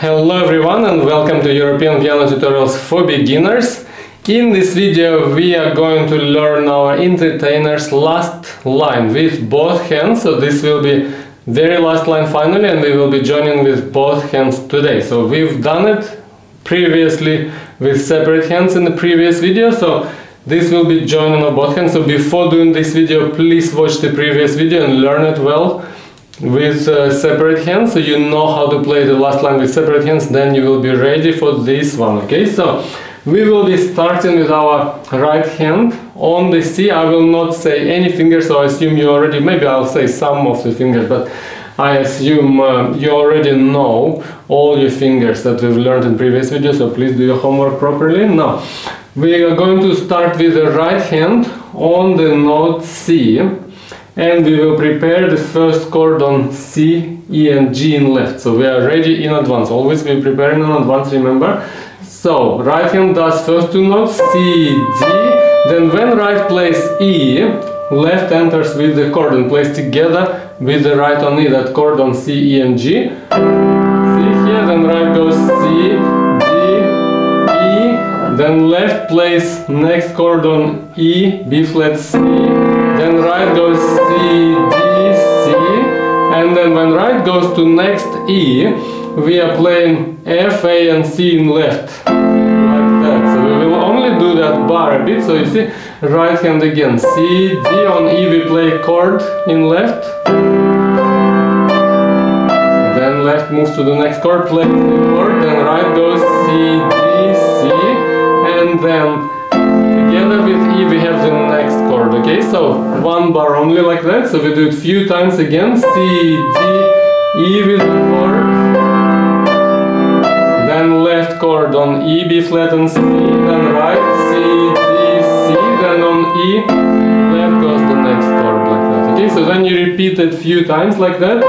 Hello everyone and welcome to European Piano Tutorials for Beginners. In this video we are going to learn our Entertainer's last line with both hands. So this will be very last line finally, and we will be joining with both hands today. So we've done it previously with separate hands in the previous video, so this will be joining of both hands. So before doing this video, please watch the previous video and learn it well with separate hands, so you know how to play the last line with separate hands, then you will be ready for this one. Okay, so we will be starting with our right hand on the C. I will not say any fingers, so I assume you already, maybe I'll say some of the fingers, but I assume you already know all your fingers that we've learned in previous videos, so please do your homework properly. Now, we are going to start with the right hand on the note C, and we will prepare the first chord on C, E and G in left. So we are ready in advance, always be preparing in advance, remember. So right hand does first two notes, C, G, then when right plays E, left enters with the chord and plays together with the right on E, that chord on C, E and G. See here, then right goes C, G, E, then left plays next chord on E, B flat, C. Then right goes C, D, C, and then when right goes to next E, we are playing F, A and C in left, like that. So we will only do that bar a bit, so you see, right hand again, C, D, on E we play chord in left, then left moves to the next chord, plays the chord, then right goes C, D, C, and then together with E we have the next chord. Okay, so one bar only like that, so we do it few times again, C, D, E with the chord, then left chord on E, B flat and C, then right, C, D, C, then on E, left goes the next chord like that. Okay, so then you repeat it few times like that.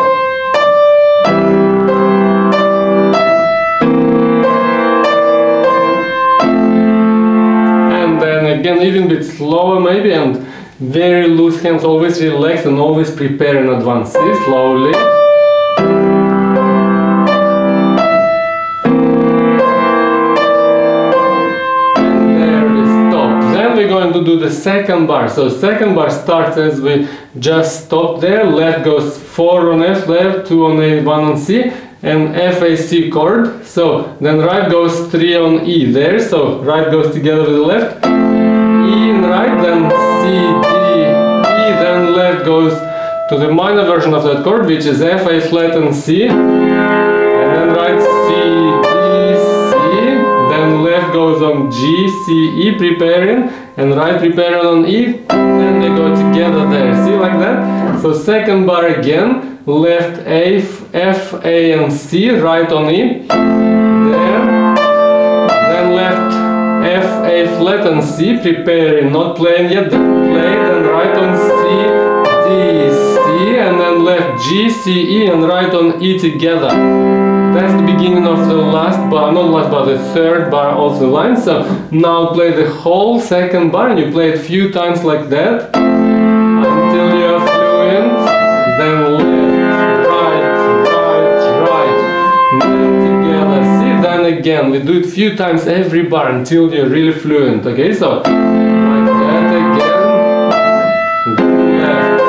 Again, even a bit slower maybe, and very loose hands, always relaxed and always prepare in advance. See, slowly. And there we stop. Then we're going to do the second bar. So second bar starts as we just stopped there. Left goes 4 on F, left, 2 on A, 1 on C, and F, A, C chord. So then right goes 3 on E there, so right goes together with the left. E in right, then C, D, E, then left goes to the minor version of that chord, which is F, A flat and C, and then right C, D, C, then left goes on G, C, E preparing, and right preparing on E, then they go together there, see, like that. So second bar again, left A, F, A and C, right on E, there, then left F, A flat and C, preparing, not playing yet, then play, then right on C, D, C, and then left G, C, E and right on E together. That's the beginning of the last bar, not last bar, the third bar of the line. So now play the whole second bar and you play it few times like that until you are fluent, then left, right, then together, see, then again, we do it few times every bar until you're really fluent. Okay, so like that again, then left,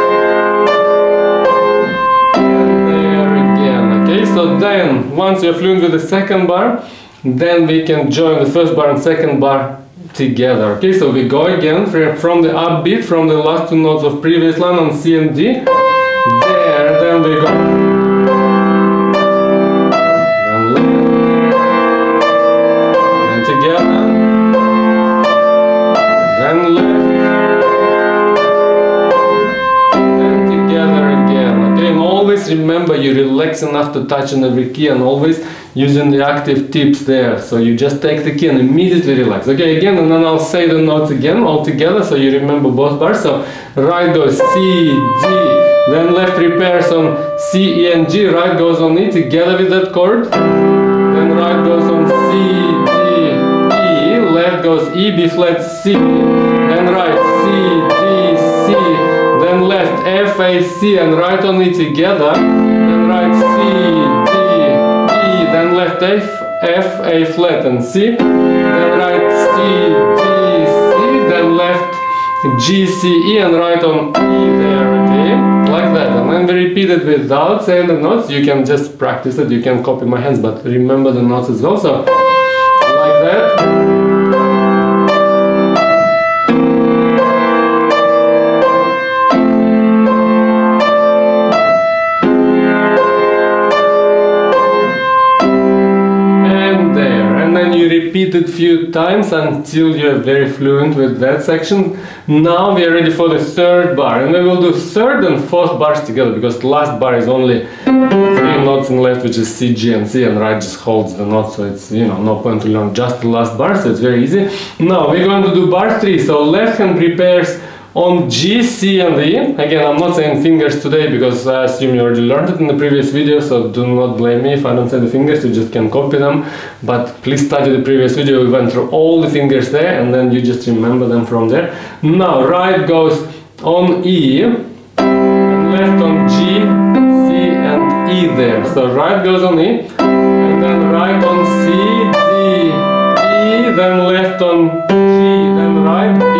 and there again. Okay, so then once you're fluent with the second bar, then we can join the first bar and second bar together. Okay, so we go again from the upbeat, from the last two notes of previous line on C and D, there, then we go. Remember, you relax enough to touch on every key and always using the active tips there. So you just take the key and immediately relax. Okay, again, and then I'll say the notes again all together so you remember both bars. So right goes C, D, then left repairs on C, E and G, right goes on E together with that chord, then right goes on C, D, E, left goes E, B flat, C, then right, C, D, then left F, A, C and right on E together, then right C, D, E, then left write F, A flat and C, then write C, D, C, then left G, C, E and write on E there, okay? Like that, and then we repeat it without saying the notes. You can just practice it, you can copy my hands, but remember the notes as well, so like that. Repeat it few times until you're very fluent with that section. Now we are ready for the third bar, and we will do third and fourth bars together because the last bar is only three notes in left, which is C, G, and C, and right just holds the note, so it's, you know, no point to learn just the last bar, so it's very easy. Now we're going to do bar 3, so left hand prepares on G, C, and E. Again, I'm not saying fingers today because I assume you already learned it in the previous video, so do not blame me if I don't say the fingers, you just can copy them. But please study the previous video, we went through all the fingers there, and then you just remember them from there. Now, right goes on E, and left on G, C, and E there. So right goes on E, and then right on C, D, E, then left on G, then right, B,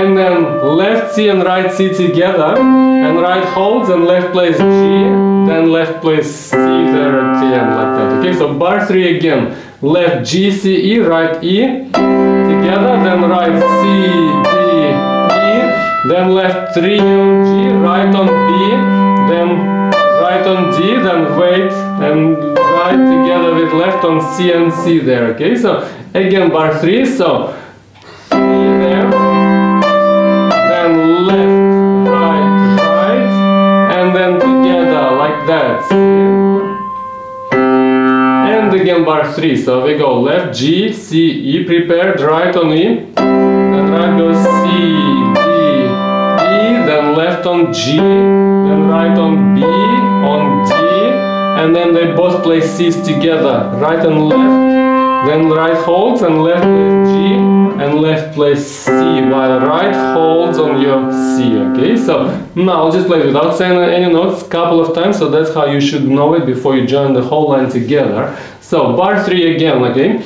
and then left C and right C together, and right holds and left plays G, then left plays C there at the end, like that. Okay, so bar 3 again, left G, C, E, right E together, then right C, D, E, then left 3 on G, right on B, then right on D, then wait and right together with left on C and C there. Okay, so again bar 3, so and again bar 3, so we go left G, C, E prepared, right on E, then right goes C, D, E, then left on G, then right on B, on D, and then they both play C's together, right and left, then right holds and left plays G, and left plays C, while right holds on your C, okay? So now I'll just play without saying any notes a couple of times, so that's how you should know it before you join the whole line together. So bar 3 again, okay?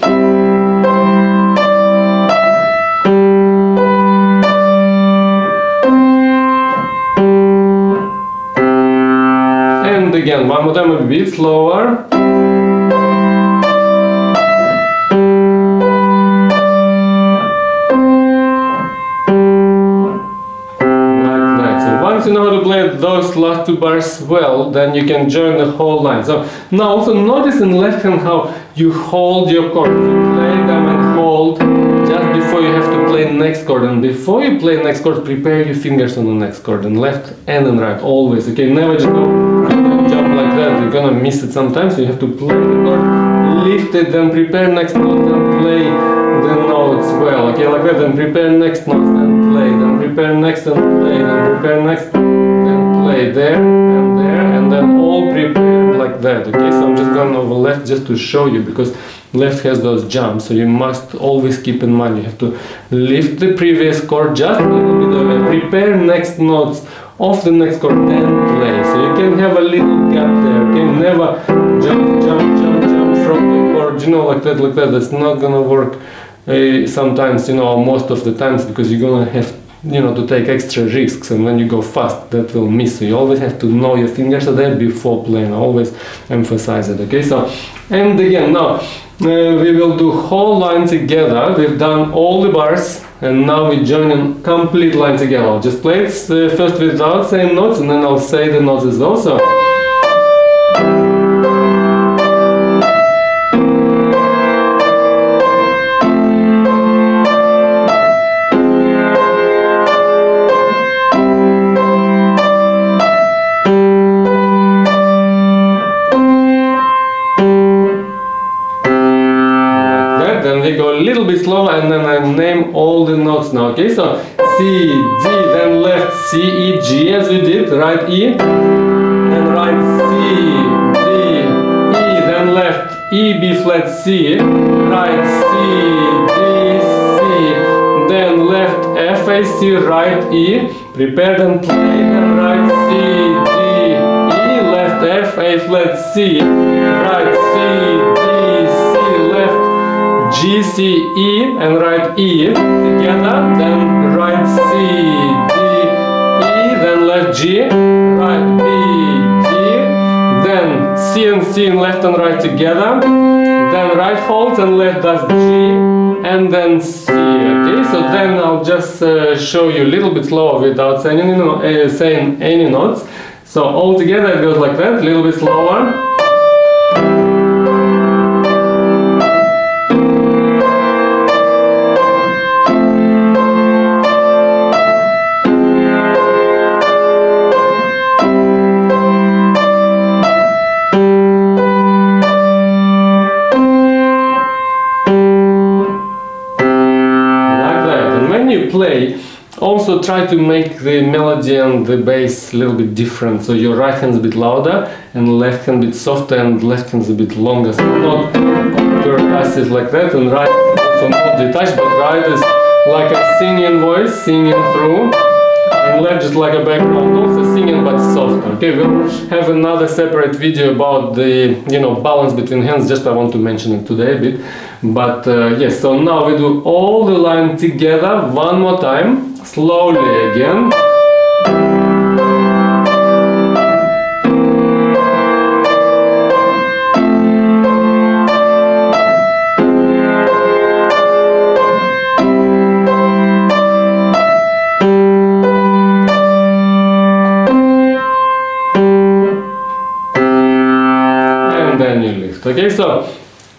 And again, one more time, a bit slower. You know how to play those last two bars well, then you can join the whole line. So now also notice in left hand how you hold your chords. You play them and hold just before you have to play next chord, and before you play next chord, prepare your fingers on the next chord, and left and then right always. Okay, never just go and jump like that. You're gonna miss it sometimes. You have to play the chord, lift it, then prepare next note, then play the notes well. Okay, like that. Then prepare next note, then play. Then prepare next and play. Then prepare next, then play there, and then all prepare like that. Okay, so I'm just going over left just to show you because left has those jumps, so you must always keep in mind you have to lift the previous chord just a little bit away, prepare next notes of the next chord, then play. So you can have a little gap there. Okay, never jump from the chord, you know, like that. That's not gonna work sometimes, you know, most of the times, because you're gonna have, you know, to take extra risks, and when you go fast that will miss, so you always have to know your fingers are there before playing. I always emphasize it, okay? So, and again, now we will do whole line together. We've done all the bars and now we join a complete line together. I'll just play it first without saying notes, and then I'll say the notes as well. So and then I name all the notes now, okay? So C, D, then left C, E, G as we did, right E, then right C, D, E, then left E, B flat C, right C, D, C, then left F, A, C, right E, prepare and play, then right C, D, E, left F, A flat C, right C, C, E and write E together, then write C, D, E, then left G, right B, D, then C and C in left and right together, then right holds and left does G and then C. Okay, so then I'll just show you a little bit slower without saying any notes. So all together it goes like that, a little bit slower. Play, also try to make the melody and the bass a little bit different, so your right hand's a bit louder and left hand a bit softer and left hand's a bit longer, so not percussive like that, and right also not detached, but right is like a singing voice, singing through, and left just like a background, also singing but soft. Okay, we'll have another separate video about the, you know, balance between hands, just I want to mention it today a bit. But yes, so now we do all the line together one more time, slowly again. Okay, so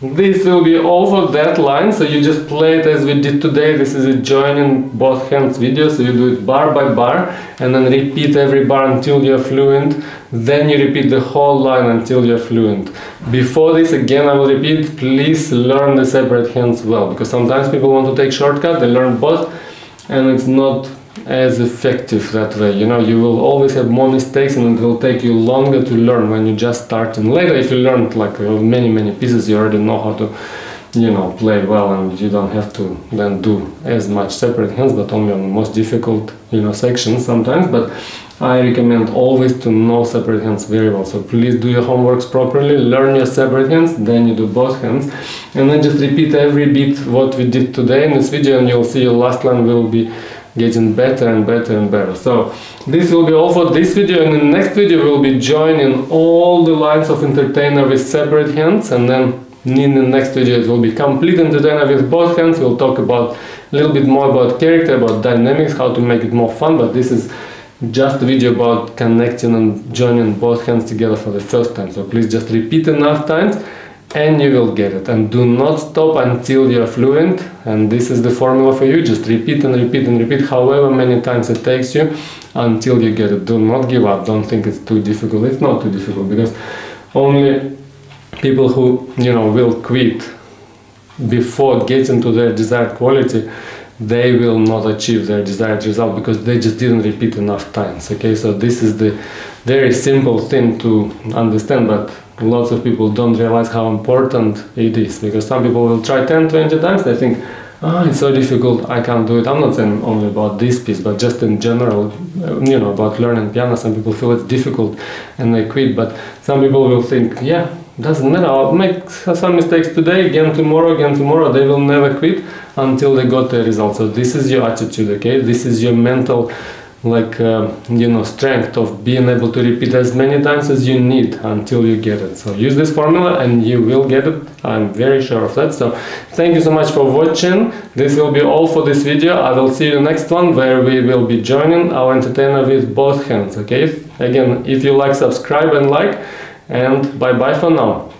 this will be all for that line, so you just play it as we did today. This is a joining both hands video, so you do it bar by bar and then repeat every bar until you're fluent, then you repeat the whole line until you're fluent. Before this, again I will repeat, please learn the separate hands well, because sometimes people want to take shortcut, they learn both and it's not as effective that way, you know, you will always have more mistakes and it will take you longer to learn when you just start, and later if you learned like many pieces, you already know how to, you know, play well and you don't have to then do as much separate hands, but only on the most difficult, you know, sections sometimes. But I recommend always to know separate hands very well, so please do your homeworks properly, learn your separate hands, then you do both hands, and then just repeat every bit what we did today in this video, and you'll see your last line will be getting better and better and better. So this will be all for this video, and in the next video we'll be joining all the lines of Entertainer with separate hands, and then in the next video it will be complete Entertainer with both hands. We'll talk about a little bit more about character, about dynamics, how to make it more fun, but this is just a video about connecting and joining both hands together for the first time. So please just repeat enough times and you will get it, and do not stop until you are fluent, and this is the formula for you, just repeat and repeat and repeat however many times it takes you until you get it. Do not give up, don't think it's too difficult, it's not too difficult, because only people who, you know, will quit before getting to their desired quality, they will not achieve their desired result because they just didn't repeat enough times. Okay, so this is the very simple thing to understand, but lots of people don't realize how important it is, because some people will try 10-20 times, they think, oh, it's so difficult, I can't do it. I'm not saying only about this piece, but just in general, you know, about learning piano, some people feel it's difficult and they quit, but some people will think, yeah, doesn't matter, I'll make some mistakes today, again tomorrow, they will never quit until they got the result. So this is your attitude, okay, this is your mental, like, you know, strength of being able to repeat as many times as you need until you get it. So use this formula and you will get it, I'm very sure of that. So thank you so much for watching, this will be all for this video. I will see you next one, where we will be joining our Entertainer with both hands. Okay, again, if you like, subscribe and like, and bye bye for now.